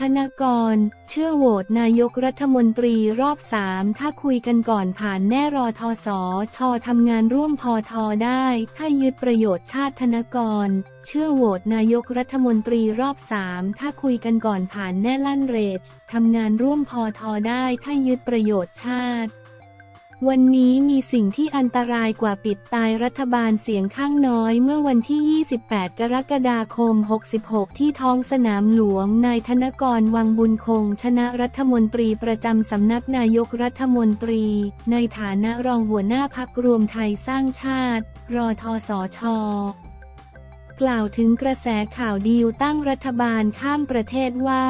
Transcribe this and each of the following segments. ธนากรเชื่อโหวตนายกรัฐมนตรีรอบ3ถ้าคุยกันก่อนผ่านแน่รอทสช.ทำงานร่วมพท.ได้ถ้ายึดประโยชน์ชาติธนากรเชื่อโหวตนายกรัฐมนตรีรอบ3ถ้าคุยกันก่อนผ่านแน่ลั่นเรททำงานร่วมพท.ได้ถ้ายึดประโยชน์ชาติวันนี้มีสิ่งที่อันตรายกว่าปิดตายรัฐบาลเสียงข้างน้อยเมื่อวันที่28กรกฎาคม66ที่ท้องสนามหลวงนายธนากร วังบุญคงชนะรัฐมนตรีประจำสำนักนายกรัฐมนตรีในฐานะรองหัวหน้าพรรครวมไทยสร้างชาติรทสช.กล่าวถึงกระแสข่าวดีลตั้งรัฐบาลข้ามประเทศว่า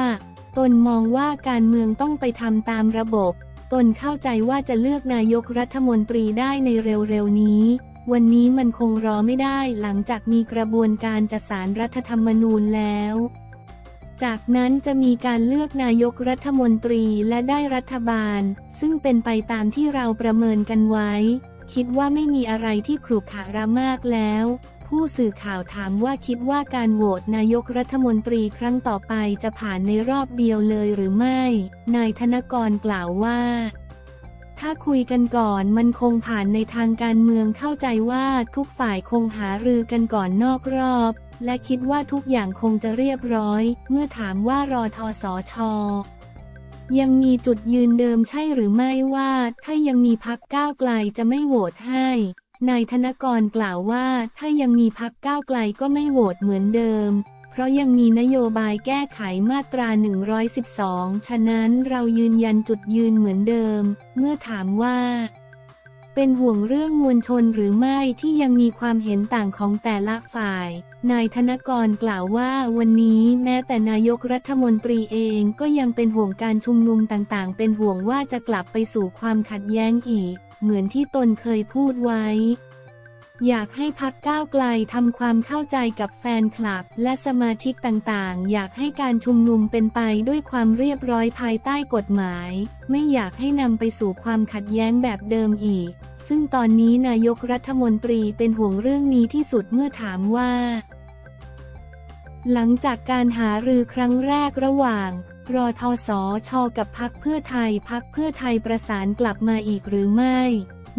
ตนมองว่าการเมืองต้องไปทำตามระบบตนเข้าใจว่าจะเลือกนายกรัฐมนตรีได้ในเร็วๆนี้วันนี้มันคงรอไม่ได้หลังจากมีกระบวนการจัดสรรรัฐธรรมนูญแล้วจากนั้นจะมีการเลือกนายกรัฐมนตรีและได้รัฐบาลซึ่งเป็นไปตามที่เราประเมินกันไว้คิดว่าไม่มีอะไรที่ขรุขระมากแล้วผู้สื่อข่าวถามว่าคิดว่าการโหวตนายกรัฐมนตรีครั้งต่อไปจะผ่านในรอบเดียวเลยหรือไม่นายธนากรกล่าวว่าถ้าคุยกันก่อนมันคงผ่านในทางการเมืองเข้าใจว่าทุกฝ่ายคงหารือกันก่อนนอกรอบและคิดว่าทุกอย่างคงจะเรียบร้อยเมื่อถามว่ารทสช.ยังมีจุดยืนเดิมใช่หรือไม่ว่าถ้ายังมีพรรคก้าวไกลจะไม่โหวตให้นายธนากรกล่าวว่าถ้ายังมีพรรคก้าวไกลก็ไม่โหวตเหมือนเดิมเพราะยังมีนโยบายแก้ไขมาตรา112ฉะนั้นเรายืนยันจุดยืนเหมือนเดิมเมื่อถามว่าเป็นห่วงเรื่องมวลชนหรือไม่ที่ยังมีความเห็นต่างของแต่ละฝ่ายนายธนากรกล่าวว่าวันนี้แม้แต่นายกรัฐมนตรีเองก็ยังเป็นห่วงการชุมนุมต่างๆเป็นห่วงว่าจะกลับไปสู่ความขัดแย้งอีกเหมือนที่ตนเคยพูดไว้อยากให้พรรคก้าวไกลทำความเข้าใจกับแฟนคลับและสมาชิกต่างๆอยากให้การชุมนุมเป็นไปด้วยความเรียบร้อยภายใต้กฎหมายไม่อยากให้นำไปสู่ความขัดแย้งแบบเดิมอีกซึ่งตอนนี้นายกรัฐมนตรีเป็นห่วงเรื่องนี้ที่สุดเมื่อถามว่าหลังจากการหารือครั้งแรกระหว่างรทสช.กับพรรคเพื่อไทยพรรคเพื่อไทยประสานกลับมาอีกหรือไม่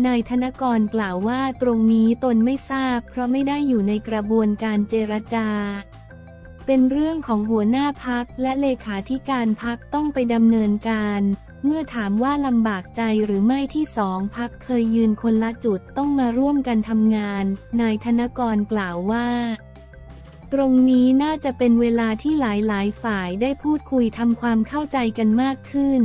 นายธนากรกล่าวว่าตรงนี้ตนไม่ทราบเพราะไม่ได้อยู่ในกระบวนการเจรจาเป็นเรื่องของหัวหน้าพรรคและเลขาธิการพรรคต้องไปดำเนินการเมื่อถามว่าลำบากใจหรือไม่ที่สองพรรคเคยยืนคนละจุดต้องมาร่วมกันทำงานนายธนากรกล่าวว่าตรงนี้น่าจะเป็นเวลาที่หลายๆฝ่ายได้พูดคุยทำความเข้าใจกันมากขึ้น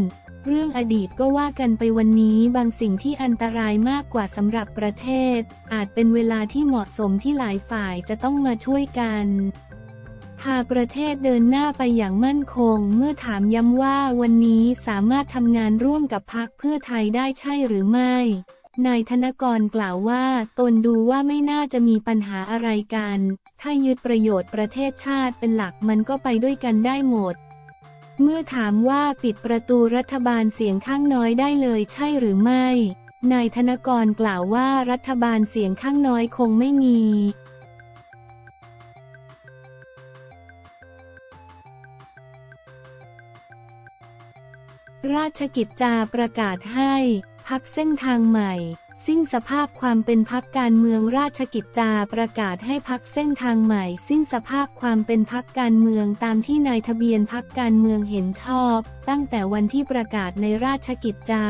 เรื่องอดีตก็ว่ากันไปวันนี้บางสิ่งที่อันตรายมากกว่าสำหรับประเทศอาจเป็นเวลาที่เหมาะสมที่หลายฝ่ายจะต้องมาช่วยกันพาประเทศเดินหน้าไปอย่างมั่นคงเมื่อถามย้ำว่าวันนี้สามารถทำงานร่วมกับพรรคเพื่อไทยได้ใช่หรือไม่นายธนากรกล่าวว่าตนดูว่าไม่น่าจะมีปัญหาอะไรกันถ้ายึดประโยชน์ประเทศชาติเป็นหลักมันก็ไปด้วยกันได้หมดเมื่อถามว่าปิดประตูรัฐบาลเสียงข้างน้อยได้เลยใช่หรือไม่นายธนากรกล่าวว่ารัฐบาลเสียงข้างน้อยคงไม่มีราชกิจจาประกาศให้พรรคเส้นทางใหม่สิ้นสภาพความเป็นพรรคการเมืองราชกิจจาประกาศให้พรรคเส้นทางใหม่สิ้นสภาพความเป็นพรรคการเมืองตามที่นายทะเบียนพรรคการเมืองเห็นชอบตั้งแต่วันที่ประกาศในราชกิจจา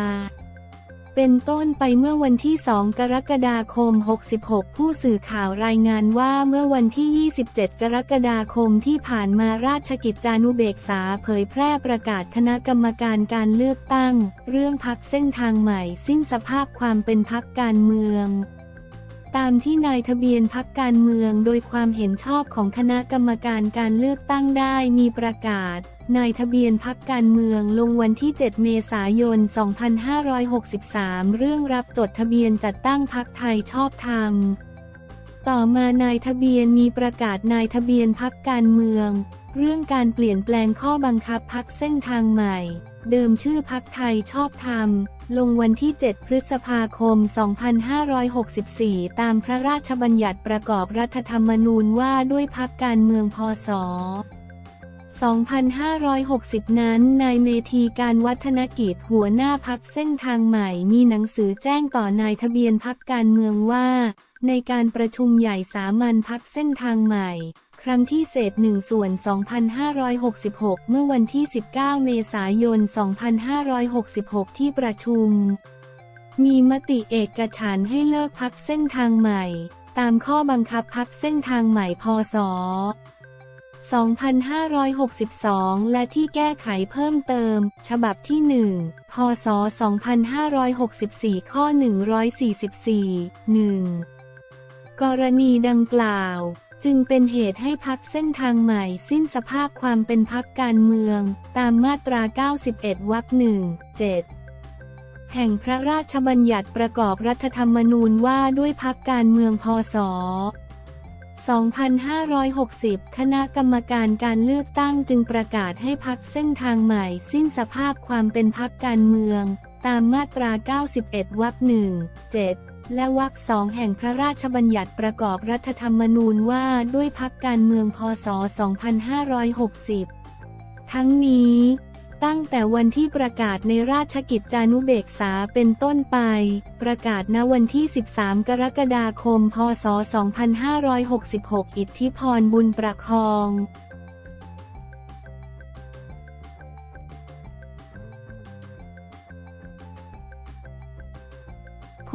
เป็นต้นไปเมื่อวันที่2กรกฎาคม66ผู้สื่อข่าวรายงานว่าเมื่อวันที่27กรกฎาคมที่ผ่านมาราชกิจจานุเบกษาเผยแพร่ประกาศคณะกรรมการการเลือกตั้งเรื่องพรรคเส้นทางใหม่สิ้นสภาพความเป็นพรรคการเมืองตามที่นายทะเบียนพรรคการเมืองโดยความเห็นชอบของคณะกรรมการการเลือกตั้งได้มีประกาศนายทะเบียนพรรคการเมืองลงวันที่7เมษายน2563เรื่องรับจดทะเบียนจัดตั้งพรรคไทยชอบธรรม ต่อมานายทะเบียนมีประกาศนายทะเบียนพรรคการเมืองเรื่องการเปลี่ยนแปลงข้อบังคับพรรคเส้นทางใหม่เดิมชื่อพรรคไทยชอบธรรมลงวันที่ 7 พฤษภาคม 2564 ตามพระราชบัญญัติประกอบรัฐธรรมนูญว่าด้วยพรรคการเมืองพ.ศ. 2560 นั้นนายเมธีการวัฒนกิจหัวหน้าพรรคเส้นทางใหม่มีหนังสือแจ้งต่อนายทะเบียนพรรคการเมืองว่าในการประชุมใหญ่สามัญพรรคเส้นทางใหม่ครั้งที่เศษ1/ส่วน 2566 เมื่อวันที่ 19 เมษายน 2566 ที่ประชุมมีมติเอกฉันท์ให้เลิกพรรคเส้นทางใหม่ตามข้อบังคับพรรคเส้นทางใหม่พ.ศ. 2562 และที่แก้ไขเพิ่มเติมฉบับที่ 1 พ.ศ. 2564 ข้อ 144 1 กรณีดังกล่าวจึงเป็นเหตุให้พรรคเส้นทางใหม่สิ้นสภาพความเป็นพรรคการเมืองตามมาตรา 91 วรรค 1 7 แห่งพระราชบัญญัติประกอบรัฐธรรมนูญว่าด้วยพรรคการเมืองพ.ศ. 2560 คณะกรรมการการเลือกตั้งจึงประกาศให้พรรคเส้นทางใหม่สิ้นสภาพความเป็นพรรคการเมืองตามมาตรา 91 วรรค 1 7และวรรค 2 แห่งพระราชบัญญัติประกอบรัฐธรรมนูญว่าด้วยพรรคการเมืองพ.ศ. 2560 ทั้งนี้ตั้งแต่วันที่ประกาศในราชกิจจานุเบกษาเป็นต้นไปประกาศณวันที่ 13 กรกฎาคม พ.ศ. 2566 อิทธิพร บุญประคอง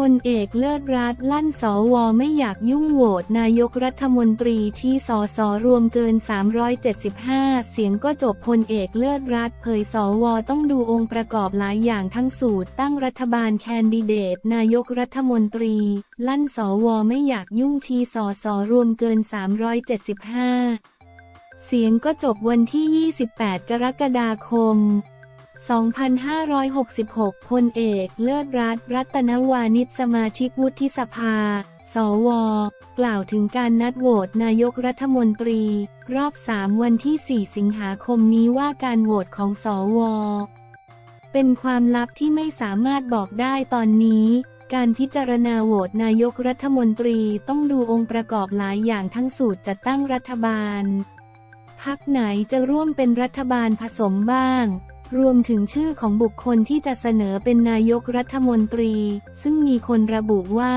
พลเอกเลิศรัตน์ลั่นสว.ไม่อยากยุ่งโหวตนายกรัฐมนตรีที่ส.ส.รวมเกิน375เสียงก็จบพลเอกเลิศรัตน์เผยสว.ต้องดูองค์ประกอบหลายอย่างทั้งสูตรตั้งรัฐบาลแคนดิเดตนายกรัฐมนตรีลั่นสว.ไม่อยากยุ่งที่ส.ส.รวมเกิน375เสียงก็จบวันที่ 28 กรกฎาคม2566 พลเอกเลิศรัตน์ รัตนวานิชสมาชิกวุฒิสภา สว.กล่าวถึงการนัดโหวตนายกรัฐมนตรีรอบ 3 วันที่ 4 สิงหาคมนี้ว่าการโหวตของสว.เป็นความลับที่ไม่สามารถบอกได้ตอนนี้การพิจารณาโหวตนายกรัฐมนตรีต้องดูองค์ประกอบหลายอย่างทั้งสูตรจัดตั้งรัฐบาลพรรคไหนจะร่วมเป็นรัฐบาลผสมบ้างรวมถึงชื่อของบุคคลที่จะเสนอเป็นนายกรัฐมนตรีซึ่งมีคนระบุว่า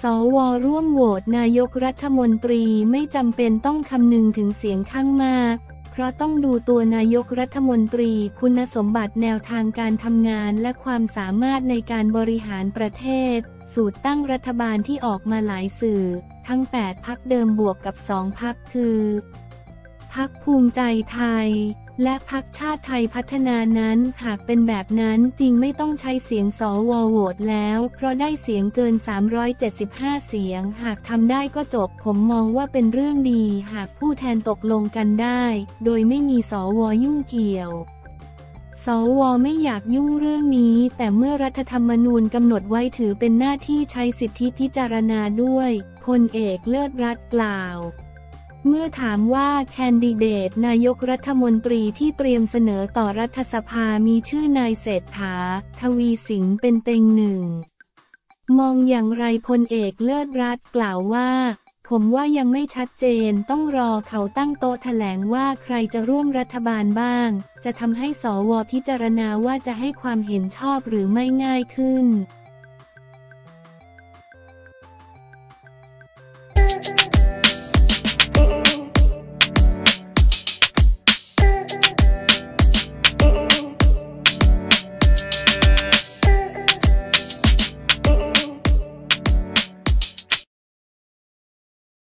สว.ร่วมโหวตนายกรัฐมนตรีไม่จำเป็นต้องคำนึงถึงเสียงข้างมากเพราะต้องดูตัวนายกรัฐมนตรีคุณสมบัติแนวทางการทำงานและความสามารถในการบริหารประเทศสูตรตั้งรัฐบาลที่ออกมาหลายสื่อทั้ง8 พรรคเดิมบวกกับ2 พรรคคือพรรคภูมิใจไทยและพรรคชาติไทยพัฒนานั้นหากเป็นแบบนั้นจริงไม่ต้องใช้เสียงสว.โหวตแล้วเพราะได้เสียงเกิน375เสียงหากทำได้ก็จบผมมองว่าเป็นเรื่องดีหากผู้แทนตกลงกันได้โดยไม่มีสว.ยุ่งเกี่ยวสว.ไม่อยากยุ่งเรื่องนี้แต่เมื่อรัฐธรรมนูญกำหนดไว้ถือเป็นหน้าที่ใช้สิทธิพิจารณาด้วยพลเอกเลิศรัตน์กล่าวเมื่อถามว่าแคนดิเดตนายกรัฐมนตรีที่เตรียมเสนอต่อรัฐสภามีชื่อนายเศรษฐาทวีสินเป็นเต็งหนึ่งมองอย่างไรพลเอกเลิศรัตน์กล่าวว่าผมว่ายังไม่ชัดเจนต้องรอเขาตั้งโต๊ะแถลงว่าใครจะร่วมรัฐบาลบ้างจะทำให้สว.พิจารณาว่าจะให้ความเห็นชอบหรือไม่ง่ายขึ้น